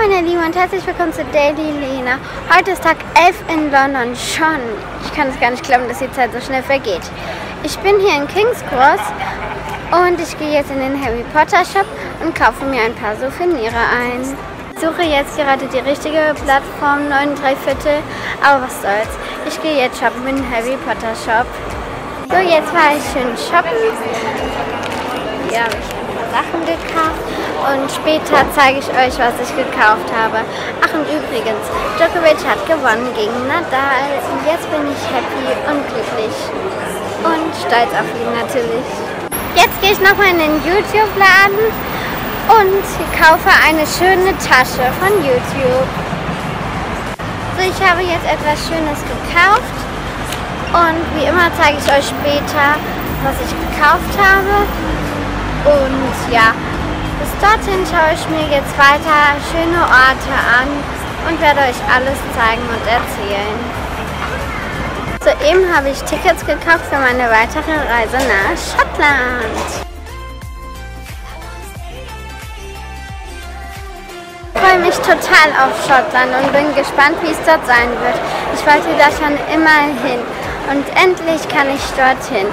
Hallo meine Lieben und herzlich willkommen zu DailyLena. Heute ist Tag 11 in London schon. Ich kann es gar nicht glauben, dass die Zeit so schnell vergeht. Ich bin hier in Kings Cross und ich gehe jetzt in den Harry Potter Shop und kaufe mir ein paar Souvenire ein. Ich suche jetzt gerade die richtige Plattform 9 3/4, aber was soll's. Ich gehe jetzt shoppen in den Harry Potter Shop. So, jetzt war ich schön shoppen. Ja, Sachen gekauft und später zeige ich euch, was ich gekauft habe. Ach und übrigens, Djokovic hat gewonnen gegen Nadal und jetzt bin ich happy und glücklich und stolz auf ihn natürlich. Jetzt gehe ich nochmal in den YouTube-Laden und kaufe eine schöne Tasche von YouTube. So, ich habe jetzt etwas Schönes gekauft und wie immer zeige ich euch später, was ich gekauft habe. Und ja, bis dorthin schaue ich mir jetzt weiter schöne Orte an und werde euch alles zeigen und erzählen. Soeben habe ich Tickets gekauft für meine weitere Reise nach Schottland. Ich freue mich total auf Schottland und bin gespannt, wie es dort sein wird. Ich wollte da schon immer hin und endlich kann ich dorthin.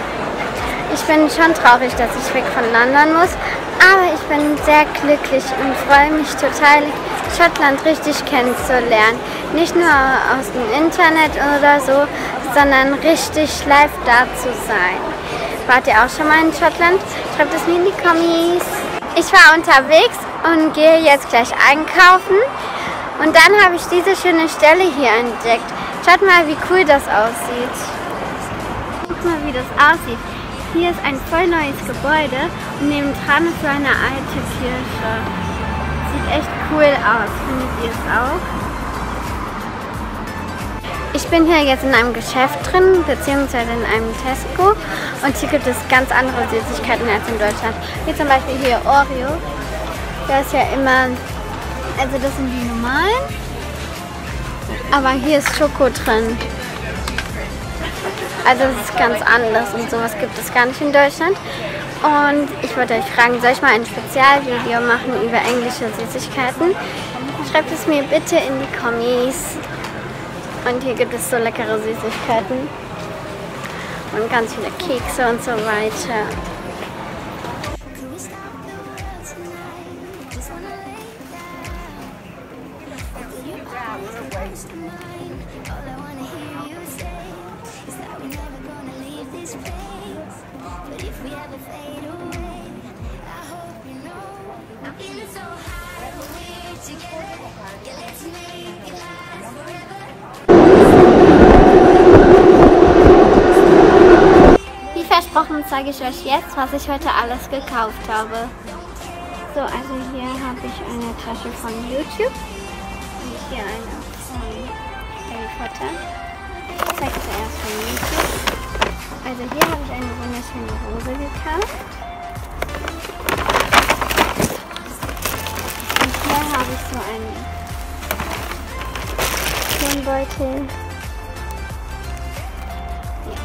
Ich bin schon traurig, dass ich weg von London muss, aber ich bin sehr glücklich und freue mich total, Schottland richtig kennenzulernen. Nicht nur aus dem Internet oder so, sondern richtig live da zu sein. Wart ihr auch schon mal in Schottland? Schreibt es mir in die Kommis. Ich war unterwegs und gehe jetzt gleich einkaufen. Und dann habe ich diese schöne Stelle hier entdeckt. Schaut mal, wie cool das aussieht. Guck mal, wie das aussieht. Hier ist ein voll neues Gebäude und nebendran ist so eine alte Kirche. Sieht echt cool aus, findet ihr es auch? Ich bin hier jetzt in einem Geschäft drin, beziehungsweise in einem Tesco. Und hier gibt es ganz andere Süßigkeiten als in Deutschland. Wie zum Beispiel hier Oreo. Da ist ja immer, also das sind die normalen. Aber hier ist Schoko drin. Also es ist ganz anders und sowas gibt es gar nicht in Deutschland. Und ich wollte euch fragen, soll ich mal ein Spezialvideo machen über englische Süßigkeiten? Schreibt es mir bitte in die Kommis. Und hier gibt es so leckere Süßigkeiten. Und ganz viele Kekse und so weiter. Wie versprochen zeige ich euch jetzt, was ich heute alles gekauft habe. So, also hier habe ich eine Tasche von YouTube und hier eine von Harry Potter. Ich zeige zuerst von YouTube. Also hier habe ich eine wunderschöne Rose gekauft. Und hier habe ich so einen Turnbeutel. Ja.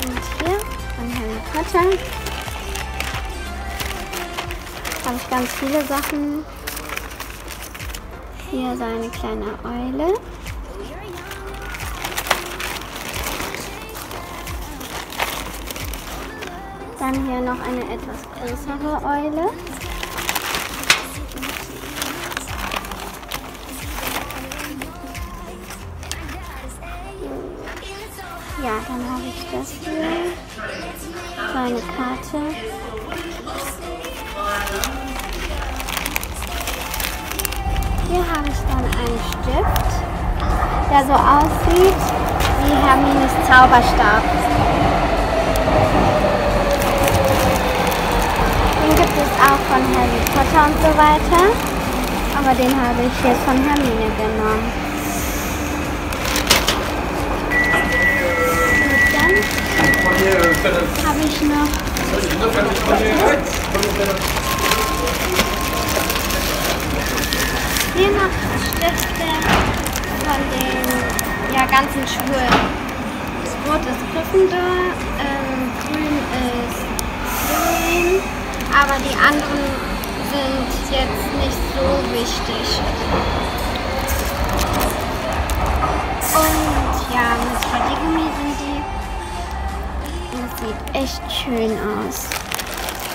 Und hier von Harry Potter habe ich ganz viele Sachen. Hier so eine kleine Eule. Dann hier noch eine etwas größere Eule. Ja, dann habe ich das hier. So eine Karte. Hier habe ich dann einen Stift, der so aussieht wie Hermines Zauberstab. Auch von Harry Potter und so weiter, aber den habe ich jetzt von Hermine genommen. Und dann habe ich noch hier noch Stifte von den ganzen Schulen. Das Rot ist Gryffindor, grün ist Grün. Aber die anderen sind jetzt nicht so wichtig. Und ja, mit Kategorien sind die. Das sieht echt schön aus.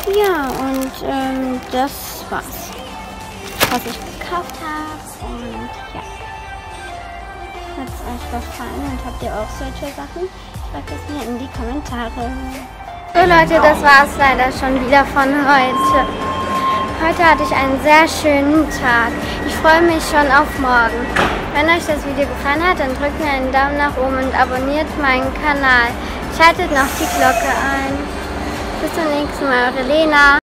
Ja, und das war's, was ich gekauft habe. Und ja, hat es euch gefallen und habt ihr auch solche Sachen? Schreibt es mir in die Kommentare. So Leute, das war's leider schon wieder von heute. Heute hatte ich einen sehr schönen Tag. Ich freue mich schon auf morgen. Wenn euch das Video gefallen hat, dann drückt mir einen Daumen nach oben und abonniert meinen Kanal. Schaltet noch die Glocke ein. Bis zum nächsten Mal, eure Lena.